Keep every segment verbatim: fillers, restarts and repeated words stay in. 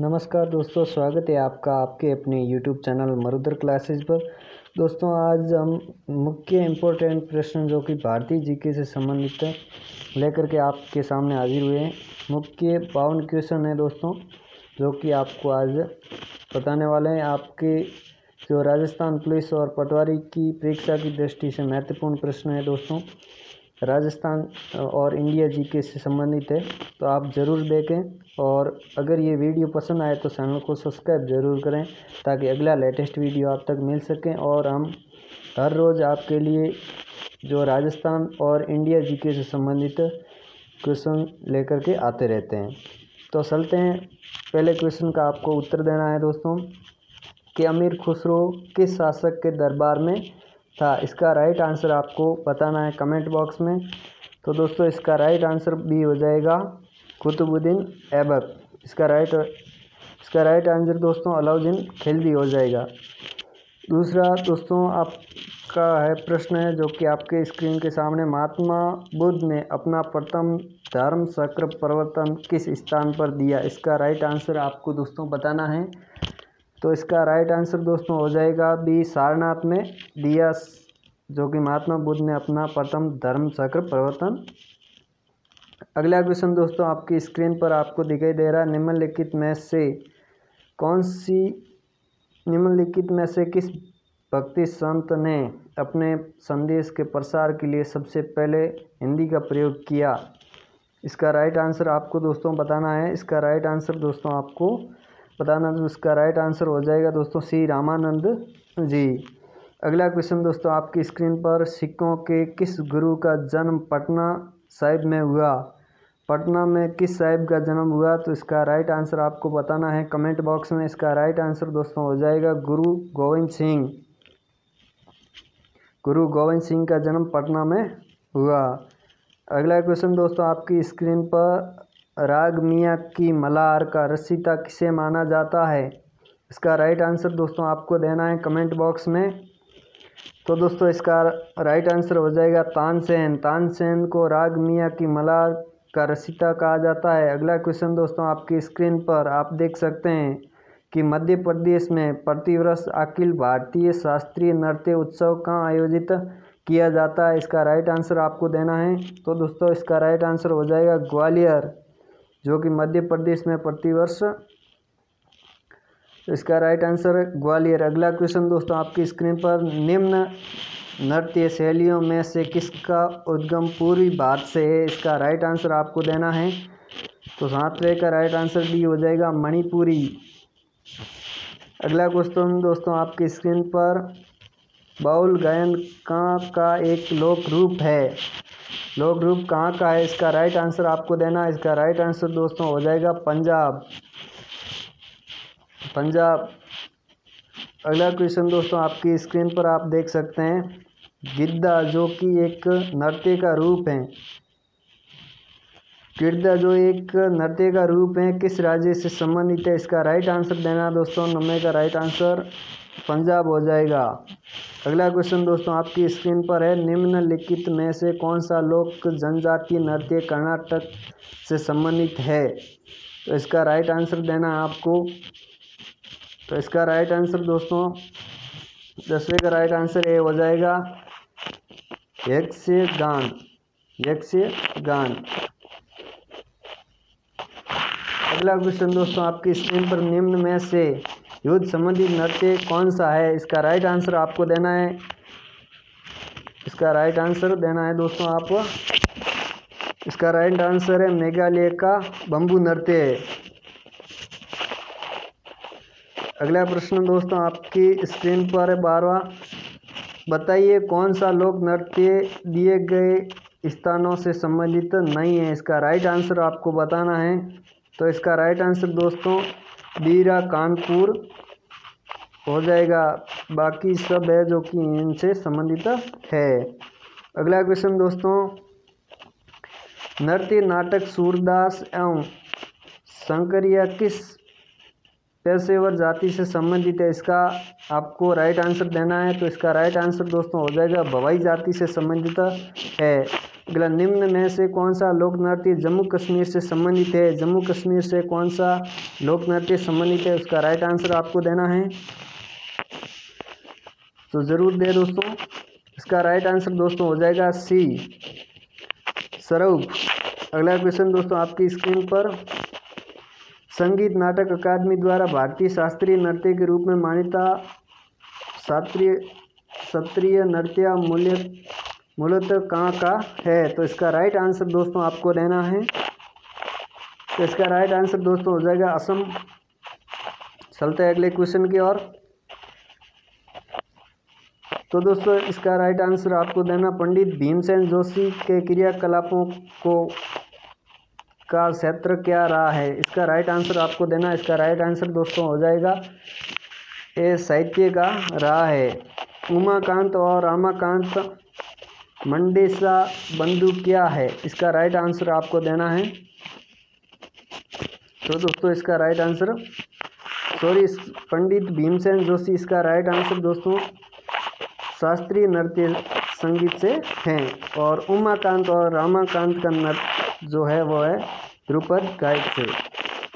नमस्कार दोस्तों, स्वागत है आपका आपके अपने यूट्यूब चैनल मरुधर क्लासेस पर। दोस्तों आज हम मुख्य इम्पोर्टेंट प्रश्न जो कि भारतीय जीके से संबंधित है लेकर के आपके सामने हाजिर हुए हैं। मुख्य बावन क्वेश्चन है दोस्तों जो कि आपको आज बताने वाले हैं। आपके जो राजस्थान पुलिस और पटवारी की परीक्षा की दृष्टि से महत्वपूर्ण प्रश्न है दोस्तों, राजस्थान और इंडिया जीके से संबंधित है, तो आप ज़रूर देखें। और अगर ये वीडियो पसंद आए तो चैनल को सब्सक्राइब ज़रूर करें ताकि अगला लेटेस्ट वीडियो आप तक मिल सके। और हम हर रोज़ आपके लिए जो राजस्थान और इंडिया जीके से संबंधित क्वेश्चन लेकर के आते रहते हैं। तो चलते हैं, पहले क्वेश्चन का आपको उत्तर देना है दोस्तों कि अमीर खुसरो किस शासक के दरबार में था। इसका राइट आंसर आपको बताना है कमेंट बॉक्स में। तो दोस्तों इसका राइट आंसर भी हो जाएगा कुतुबुद्दीन ऐबक। इसका राइट इसका राइट आंसर दोस्तों अलाउद्दीन खिलजी हो जाएगा। दूसरा दोस्तों आपका है प्रश्न है जो कि आपके स्क्रीन के सामने, महात्मा बुद्ध ने अपना प्रथम धर्म चक्र प्रवर्तन किस स्थान पर दिया। इसका राइट आंसर आपको दोस्तों बताना है। तो इसका राइट आंसर दोस्तों हो जाएगा बी, सारनाथ में दिया जो कि महात्मा बुद्ध ने अपना प्रथम धर्म चक्र प्रवर्तन। अगला क्वेश्चन दोस्तों आपकी स्क्रीन पर आपको दिखाई दे रहा है, निम्नलिखित में से कौन सी निम्नलिखित में से किस भक्ति संत ने अपने संदेश के प्रसार के लिए सबसे पहले हिंदी का प्रयोग किया। इसका राइट आंसर आपको दोस्तों बताना है। इसका राइट आंसर दोस्तों आपको बताना तो इसका राइट आंसर हो जाएगा दोस्तों श्री रामानंद जी। अगला क्वेश्चन दोस्तों आपकी स्क्रीन पर, सिखों के किस गुरु का जन्म पटना साहिब में हुआ। पटना में किस साहिब का जन्म हुआ। तो इसका राइट आंसर आपको बताना है कमेंट बॉक्स में। इसका राइट आंसर दोस्तों हो जाएगा गुरु गोविंद सिंह। गुरु गोविंद सिंह का जन्म पटना में हुआ। अगला क्वेश्चन दोस्तों आपकी स्क्रीन पर, राग मियाँ की मलार का रसीता किसे माना जाता है। इसका राइट आंसर दोस्तों आपको देना है कमेंट बॉक्स में। तो दोस्तों इसका राइट आंसर हो जाएगा तानसेन। तानसेन को राग मियाँ की मलार का रसीता कहा जाता है। अगला क्वेश्चन दोस्तों आपकी स्क्रीन पर आप देख सकते हैं कि मध्य प्रदेश में प्रतिवर्ष अखिल भारतीय शास्त्रीय नृत्य उत्सव कहाँ आयोजित किया जाता है। इसका राइट आंसर आपको देना है। तो दोस्तों इसका राइट आंसर हो जाएगा ग्वालियर जो कि मध्य प्रदेश में प्रतिवर्ष। इसका राइट आंसर ग्वालियर। अगला क्वेश्चन दोस्तों आपकी स्क्रीन पर, निम्न नृत्य शैलियों में से किसका उद्गम पूर्वी भारत से है। इसका राइट आंसर आपको देना है। तो सातवें का राइट आंसर भी हो जाएगा मणिपुरी। अगला क्वेश्चन दोस्तों आपकी स्क्रीन पर, बाउल गायन कहाँ का एक लोक रूप है। लोक रूप कहाँ का है। इसका राइट आंसर आपको देना है। इसका राइट आंसर दोस्तों हो जाएगा पंजाब। पंजाब। अगला क्वेश्चन दोस्तों आपकी स्क्रीन पर आप देख सकते हैं, गिद्दा जो कि एक नृत्य का रूप है। गिद्दा जो एक नृत्य का रूप है किस राज्य से संबंधित है। इसका राइट आंसर देना दोस्तों, नम्बे का राइट आंसर पंजाब हो जाएगा। अगला क्वेश्चन दोस्तों आपकी स्क्रीन पर है, निम्नलिखित में से कौन सा लोक जनजातीय नृत्य कर्नाटक से संबंधित है। तो इसका राइट आंसर देना है आपको। तो इसका राइट आंसर दोस्तों दसवें का राइट आंसर ए हो जाएगा यक्ष गान। यक्ष गान। अगला क्वेश्चन दोस्तों आपकी स्क्रीन पर, निम्न में से युद्ध संबंधी नृत्य कौन सा है। इसका राइट आंसर आपको देना है। इसका राइट आंसर देना है दोस्तों आपको। इसका राइट आंसर है मेघालय का बम्बू नृत्य। अगला प्रश्न दोस्तों आपकी स्क्रीन पर है बारहवां, बताइए कौन सा लोक नृत्य दिए गए स्थानों से संबंधित नहीं है। इसका राइट आंसर आपको बताना है। तो इसका राइट आंसर दोस्तों बीरा कानपुर हो जाएगा, बाकी सब है जो कि इनसे संबंधित है। अगला क्वेश्चन दोस्तों, नृत्य नाटक सूरदास एवं शंकरिया किस पेशेवर जाति से संबंधित है। इसका आपको राइट आंसर देना है। तो इसका राइट आंसर दोस्तों हो जाएगा भवाई जाति से संबंधित है। अगला, निम्न में से कौन सा लोक नृत्य जम्मू कश्मीर से संबंधित है? जम्मू कश्मीर से कौन सा लोक नृत्य संबंधित है, उसका राइट आंसर आपको देना है, तो ज़रूर दे दोस्तों। इसका राइट आंसर दोस्तों हो जाएगा सी, सरूप। अगला क्वेश्चन दोस्तों आपकी स्क्रीन पर, संगीत नाटक अकादमी द्वारा भारतीय शास्त्रीय नृत्य के रूप में मान्यता शास्त्रीय शास्त्रीय नृत्य मूल्य मूलतः कहाँ का है, तो इसका राइट आंसर दोस्तों आपको देना है, तो इसका राइट आंसर दोस्तों हो जाएगा असम। चलते हैं अगले क्वेश्चन की ओर। तो दोस्तों इसका राइट आंसर आपको देना, पंडित भीमसेन जोशी के क्रियाकलापों को का क्षेत्र क्या रहा है, इसका राइट आंसर आपको देना। इसका राइट आंसर दोस्तों हो जाएगा ए, साहित्य का रहा है। उमाकांत और रामाकांत मंडेसा बंधु क्या है, इसका राइट आंसर आपको देना है, तो दोस्तों इसका right answer sorry Pandit Bhimsen Joshi, इसका राइट आंसर दोस्तों शास्त्रीय नृत्य संगीत से हैं, और उमाकांत और रामाकांत का नृत्य जो है वो है ध्रुपद गायक से।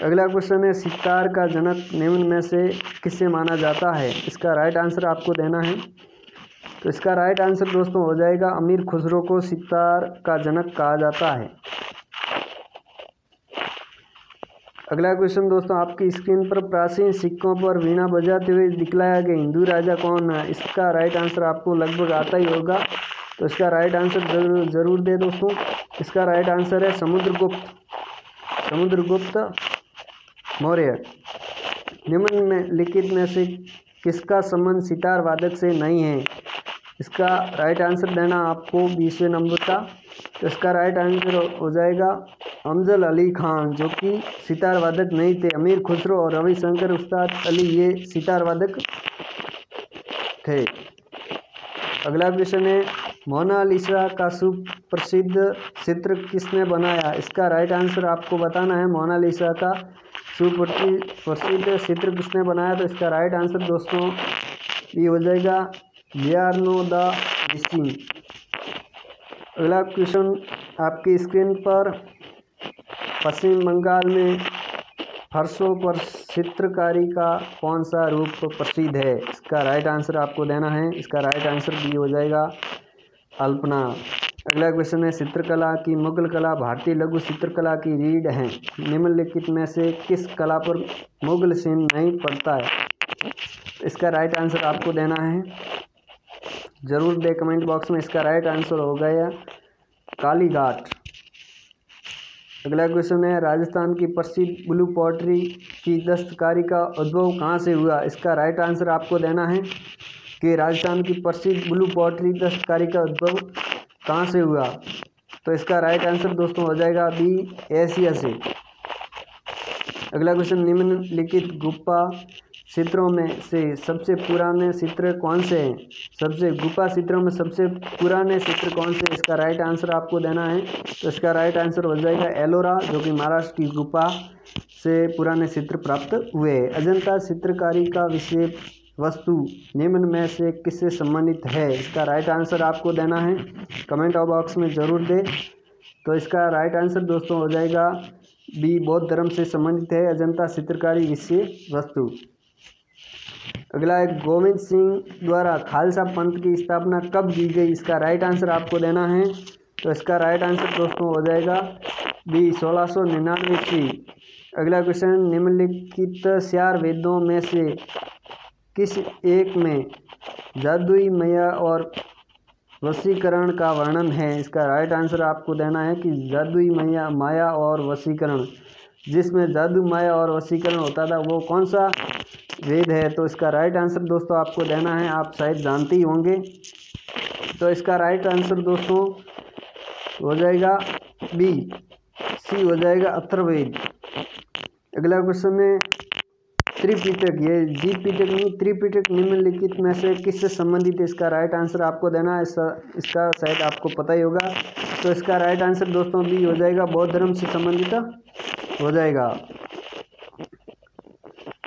अगला क्वेश्चन है, सितार का जनक निम्न में से किससे माना जाता है, इसका राइट आंसर आपको देना है, तो इसका राइट आंसर दोस्तों हो जाएगा अमीर खुसरो को सितार का जनक कहा जाता है। अगला क्वेश्चन दोस्तों आपकी स्क्रीन पर, प्राचीन सिक्कों पर वीणा बजाते हुए दिखलाया गया हिंदू राजा कौन है, इसका राइट आंसर आपको लगभग आता ही होगा, तो इसका राइट आंसर जरूर ज़रूर दे दोस्तों। इसका राइट आंसर है समुद्रगुप्त, समुद्रगुप्त मौर्य। निम्न में लिखित में से किसका संबंध सितार वादक से नहीं है, इसका राइट आंसर देना आपको बीसवें नंबर का, तो इसका राइट आंसर हो जाएगा अमजद अली खान, जो कि सितार वादक नहीं थे। अमीर खुसरो और रवि शंकर उस्ताद अली ये सितार वादक थे। अगला क्वेश्चन है, मोनालिसा का सुप्रसिद्ध चित्र किसने बनाया, इसका राइट आंसर आपको बताना है। मोनालिसा का सुप्रसिद्ध चित्र किसने बनाया, तो इसका राइट आंसर दोस्तों ये हो जाएगा लियोनार्डो दा विंची। अगला क्वेश्चन आपकी स्क्रीन पर, पश्चिम बंगाल में फरसों पर चित्रकारी का कौन सा रूप प्रसिद्ध है, इसका राइट आंसर आपको देना है। इसका राइट आंसर भी हो जाएगा अल्पना। अगला क्वेश्चन है, चित्रकला की मुगल कला भारतीय लघु चित्रकला की रीढ़ है, निम्नलिखित में से किस कला पर मुगल सीन नहीं पड़ता है, इसका राइट आंसर आपको देना है, ज़रूर दे कमेंट बॉक्स में। इसका राइट आंसर हो गया काली घाट। अगला क्वेश्चन है, राजस्थान की प्रसिद्ध ब्लू पॉटरी की दस्तकारी का उद्भव कहाँ से हुआ, इसका राइट आंसर आपको देना है कि राजस्थान की प्रसिद्ध ब्लू पॉटरी दस्तकारी का उद्भव कहाँ से हुआ, तो इसका राइट आंसर दोस्तों हो जाएगा बी, एशिया से। अगला क्वेश्चन, निम्नलिखित गुफा चित्रों में से सबसे पुराने चित्र कौन से हैं, सबसे गुफा चित्रों में सबसे पुराने चित्र कौन से, इसका राइट आंसर आपको देना है, तो इसका राइट आंसर हो जाएगा एलोरा, जो कि महाराष्ट्र की गुफा से पुराने चित्र प्राप्त हुए। अजंता चित्रकारी का विषय वस्तु निम्न में से किससे संबंधित है, इसका राइट आंसर आपको देना है, कमेंट बॉक्स में ज़रूर दें, तो इसका राइट आंसर दोस्तों हो जाएगा बी, बौद्ध धर्म से संबंधित है अजंता चित्रकारी विषय वस्तु। अगला है, गोविंद सिंह द्वारा खालसा पंथ की स्थापना कब की गई, इसका राइट आंसर आपको देना है, तो इसका राइट आंसर दोस्तों हो जाएगा बी, सोलह सौ निन्यानवे ईस्वी। अगला क्वेश्चन, निम्नलिखित चार वेदों में से किस एक में जादुई माया और वशीकरण का वर्णन है, इसका राइट आंसर आपको देना है कि जादुई माया माया और वशीकरण, जिसमें जादू माया और वशीकरण होता था वो कौन सा वेद है, तो इसका राइट आंसर दोस्तों आपको देना है, आप शायद जानते ही होंगे, तो इसका राइट आंसर दोस्तों हो जाएगा बी, सी हो जाएगा अथर्वेद। अगला क्वेश्चन है, त्रिपीटक, ये जी पीटक नहीं त्रिपीटक निम्नलिखित में से किससे संबंधित है, इसका राइट आंसर आपको देना है, इसका इसका शायद आपको पता ही होगा, तो इसका राइट आंसर दोस्तों भी हो जाएगा बौद्ध धर्म से संबंधित हो जाएगा।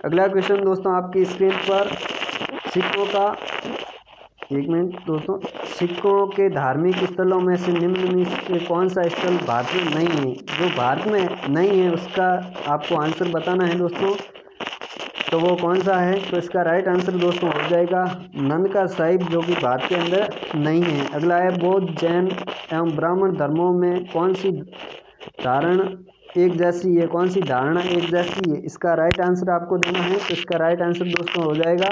अगला क्वेश्चन दोस्तों आपकी स्क्रीन पर, सिक्कों का एक मिनट दोस्तों सिखों के धार्मिक स्थलों में से निम्न में से कौन सा स्थल भारत में नहीं है? जो भारत में नहीं है उसका आपको आंसर बताना है दोस्तों, तो वो कौन सा है? तो इसका राइट आंसर दोस्तों हो जाएगा नंदका साहिब, जो कि भारत के अंदर नहीं है। अगला है बौद्ध, जैन एवं ब्राह्मण धर्मों में कौन सी धारणा एक जैसी है? कौन सी धारणा एक जैसी है? इसका राइट आंसर आपको देना है। तो इसका राइट आंसर दोस्तों हो जाएगा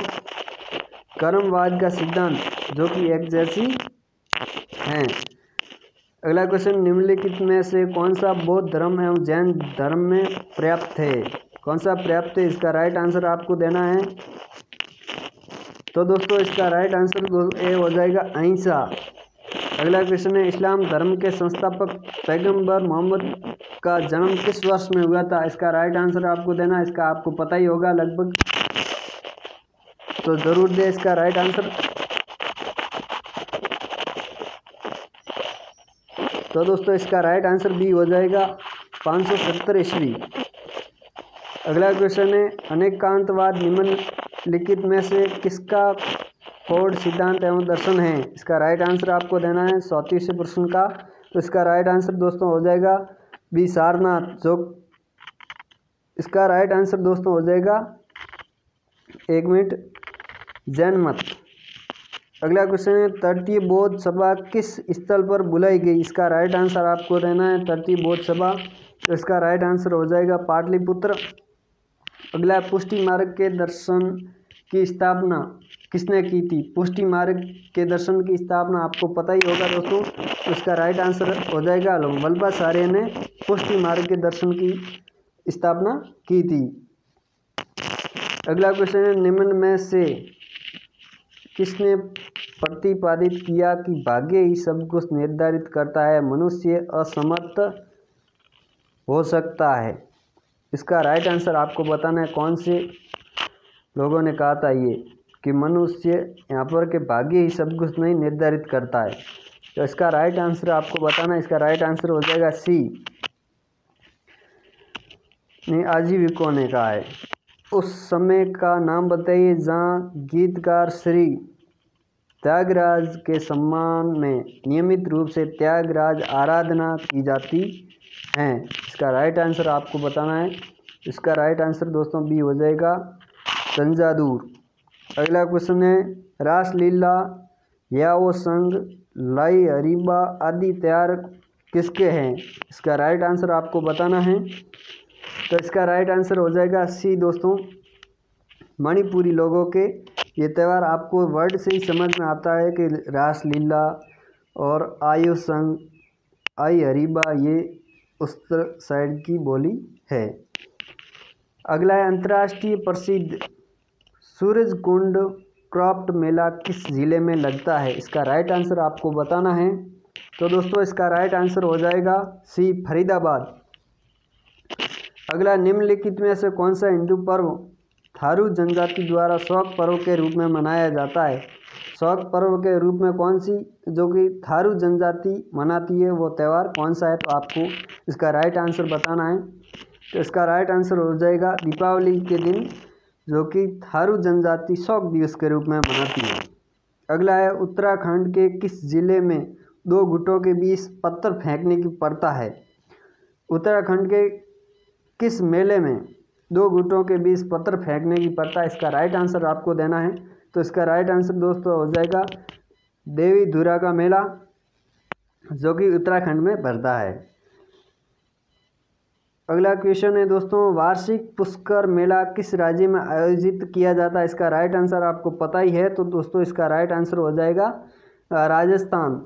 कर्मवाद का सिद्धांत, जो कि एक जैसी हैं। अगला क्वेश्चन, निम्नलिखित में से कौन सा बौद्ध धर्म एवं जैन धर्म में पर्याप्त है? कौन सा पर्याप्त है? इसका राइट आंसर आपको देना है। तो दोस्तों इसका राइट आंसर ए हो जाएगा अहिंसा। अगला क्वेश्चन है, इस्लाम धर्म के संस्थापक पैगंबर मोहम्मद का जन्म किस वर्ष में हुआ था? इसका राइट आंसर आपको देना है। इसका आपको पता ही होगा लगभग, तो ज़रूर दे इसका राइट आंसर। तो दोस्तों इसका राइट आंसर बी हो जाएगा पाँच सौ सत्तर ईस्वी। अगला क्वेश्चन है, अनेकांतवाद निम्नलिखित में से किसका फोर्ड सिद्धांत एवं दर्शन है? इसका राइट आंसर आपको देना है चौंतीसवें प्रश्न का। तो इसका राइट आंसर दोस्तों हो जाएगा बी सारनाथ, जो इसका राइट आंसर दोस्तों हो जाएगा एक मिनट जैन मत। अगला क्वेश्चन है, तृतीय बौद्ध सभा किस स्थल पर बुलाई गई? इसका राइट आंसर आपको देना है तृतीय बौद्ध सभा, तो इसका राइट आंसर हो जाएगा पाटलिपुत्र। अगला, पुष्टि मार्ग के दर्शन की स्थापना किसने की थी? पुष्टि मार्ग के दर्शन की स्थापना आपको पता ही होगा दोस्तों, तो इसका राइट आंसर हो जाएगा वल्लभ आचार्य ने पुष्टि मार्ग के दर्शन की स्थापना की थी। अगला क्वेश्चन है, निम्न में से किसने प्रतिपादित किया कि भाग्य ही सब कुछ निर्धारित करता है, मनुष्य असमर्थ हो सकता है? इसका राइट आंसर आपको बताना है। कौन से लोगों ने कहा था ये कि मनुष्य यहाँ पर के भाग्य ही सब कुछ नहीं निर्धारित करता है? तो इसका राइट आंसर आपको बताना है। इसका राइट आंसर हो जाएगा सी, नहीं आजीविको ने कहा है। उस समय का नाम बताइए जहाँ गीतकार श्री त्यागराज के सम्मान में नियमित रूप से त्यागराज आराधना की जाती है। इसका राइट आंसर आपको बताना है। इसका राइट आंसर दोस्तों बी हो जाएगा तंजादूर। अगला क्वेश्चन है, रासलीला या वो संग लाई हरीबा आदि तैयार किसके हैं? इसका राइट आंसर आपको बताना है। तो इसका राइट आंसर हो जाएगा सी दोस्तों, मणिपुरी लोगों के ये त्यौहार। आपको वर्ड से ही समझ में आता है कि रासलीला और आयो संग आई हरीबा ये उस साइड की बोली है। अगला है, अंतर्राष्ट्रीय प्रसिद्ध सूरज कुंड क्राफ्ट मेला किस ज़िले में लगता है? इसका राइट आंसर आपको बताना है। तो दोस्तों इसका राइट आंसर हो जाएगा सी फरीदाबाद। अगला, निम्नलिखित में से कौन सा हिंदू पर्व थारू जनजाति द्वारा शौक पर्व के रूप में मनाया जाता है? शौक पर्व के रूप में कौन सी जो कि थारू जनजाति मनाती है वो त्यौहार कौन सा है? तो आपको इसका राइट आंसर बताना है। तो इसका राइट आंसर हो जाएगा दीपावली के दिन, जो कि थारू जनजाति शौक दिवस के रूप में मनाती है। अगला है, उत्तराखंड के किस जिले में दो गुटों के बीच पत्थर फेंकने की प्रथा है? उत्तराखंड के किस मेले में दो गुटों के बीच पत्थर फेंकने की प्रथा? इसका राइट आंसर आपको देना है। तो इसका राइट आंसर दोस्तों हो जाएगा देवी धुरा का मेला, जो कि उत्तराखंड में भरता है। अगला क्वेश्चन है दोस्तों, वार्षिक पुष्कर मेला किस राज्य में आयोजित किया जाता है? इसका राइट आंसर आपको पता ही है, तो दोस्तों इसका राइट आंसर हो जाएगा राजस्थान।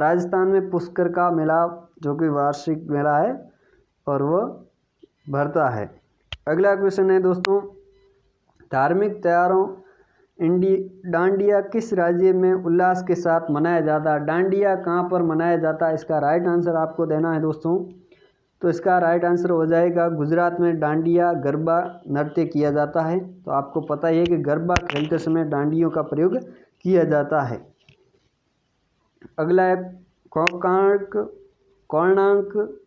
राजस्थान में पुष्कर का मेला जो कि वार्षिक मेला है और वह भरता है। अगला क्वेश्चन है दोस्तों, धार्मिक त्योहारों इंडी डांडिया किस राज्य में उल्लास के साथ मनाया जाता है? डांडिया कहाँ पर मनाया जाता है? इसका राइट आंसर आपको देना है दोस्तों। तो इसका राइट आंसर हो जाएगा गुजरात में डांडिया गरबा नृत्य किया जाता है। तो आपको पता ही है कि गरबा खेलते समय डांडियों का प्रयोग किया जाता है। अगला है, कोणार्क कोणार्क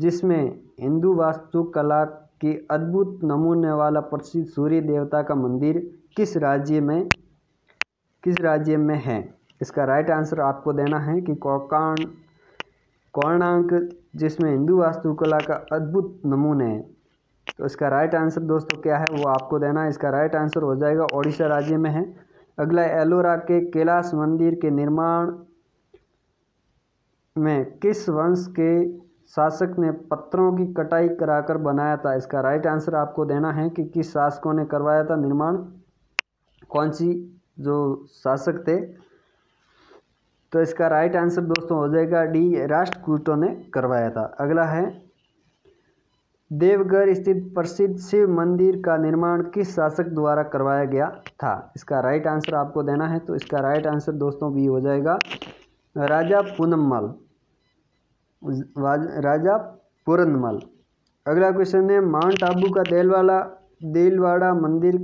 जिसमें हिंदू वास्तुकला के अद्भुत नमूने वाला प्रसिद्ध सूर्य देवता का मंदिर किस राज्य में किस राज्य में है? इसका राइट आंसर आपको देना है कि कोकाण कोणार्क जिसमें हिंदू वास्तुकला का अद्भुत नमूने हैं। तो इसका राइट आंसर दोस्तों क्या है वो आपको देना है। इसका राइट आंसर हो जाएगा ओडिशा राज्य में है। अगला एलोरा के कैलाश मंदिर के निर्माण में किस वंश के शासक ने पत्थरों की कटाई कराकर बनाया था। इसका राइट आंसर आपको देना है कि किस शासकों ने करवाया था निर्माण, कौन सी जो शासक थे। तो इसका राइट आंसर दोस्तों हो जाएगा डी, राष्ट्रकूटों ने करवाया था। अगला है देवघर स्थित प्रसिद्ध शिव मंदिर का निर्माण किस शासक द्वारा करवाया गया था। इसका राइट आंसर आपको देना है। तो इसका राइट आंसर दोस्तों भी हो जाएगा राजा पूनमल, राजा पूरनमल। अगला क्वेश्चन है माउंट आबू का देलवाला देलवाड़ा मंदिर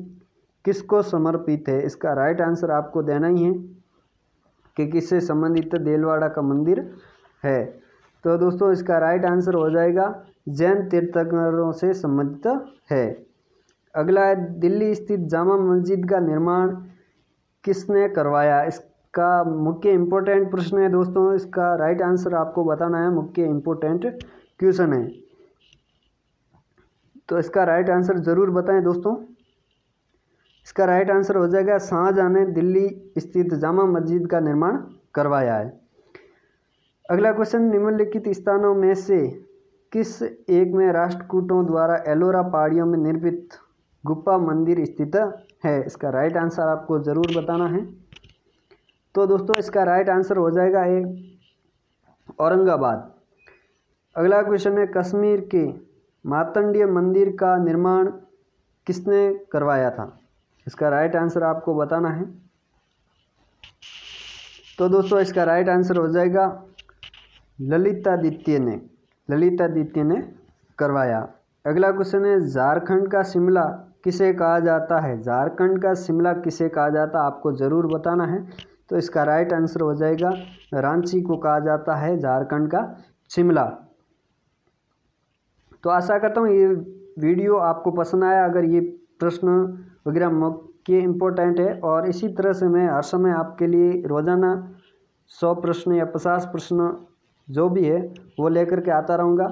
किसको समर्पित है। इसका राइट आंसर आपको देना ही है कि किससे संबंधित देलवाड़ा का मंदिर है। तो दोस्तों इसका राइट आंसर हो जाएगा जैन तीर्थंकरों से संबंधित है। अगला है दिल्ली स्थित जामा मस्जिद का निर्माण किसने करवाया। इसका मुख्य इम्पोर्टेंट प्रश्न है दोस्तों, इसका राइट आंसर आपको बताना है, मुख्य इम्पोर्टेंट क्वेश्चन है। तो इसका राइट आंसर ज़रूर बताएं दोस्तों। इसका राइट आंसर हो जाएगा शाहजहां ने दिल्ली स्थित जामा मस्जिद का निर्माण करवाया है। अगला क्वेश्चन निम्नलिखित स्थानों में से किस एक में राष्ट्रकूटों द्वारा एलोरा पहाड़ियों में निर्मित गुफा मंदिर स्थित है। इसका राइट आंसर आपको ज़रूर बताना है। तो दोस्तों इसका राइट आंसर हो जाएगा ए, औरंगाबाद। अगला क्वेश्चन है कश्मीर के मार्तंडीय मंदिर का निर्माण किसने करवाया था। इसका राइट आंसर आपको बताना है। तो दोस्तों इसका राइट आंसर हो जाएगा ललितादित्य ने ललितादित्य ने करवाया। अगला क्वेश्चन है झारखंड का शिमला किसे कहा जाता है। झारखंड का शिमला किसे कहा जाता है आपको ज़रूर बताना है। तो इसका राइट आंसर हो जाएगा रांची को कहा जाता है झारखंड का शिमला। तो आशा करता हूँ ये वीडियो आपको पसंद आया। अगर ये प्रश्न वगैरह मुख्य इम्पोर्टेंट है और इसी तरह से मैं हर समय आपके लिए रोज़ाना सौ प्रश्न या पचास प्रश्न जो भी है वो लेकर के आता रहूँगा।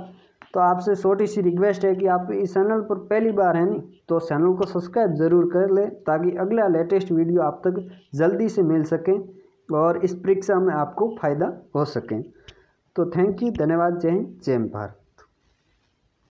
तो आपसे छोटी सी रिक्वेस्ट है कि आप इस चैनल पर पहली बार है नहीं तो चैनल को सब्सक्राइब ज़रूर कर लें ताकि अगला लेटेस्ट वीडियो आप तक जल्दी से मिल सके और इस परीक्षा में आपको फ़ायदा हो सके। तो थैंक यू, धन्यवाद, जय हिंद, जय भारत।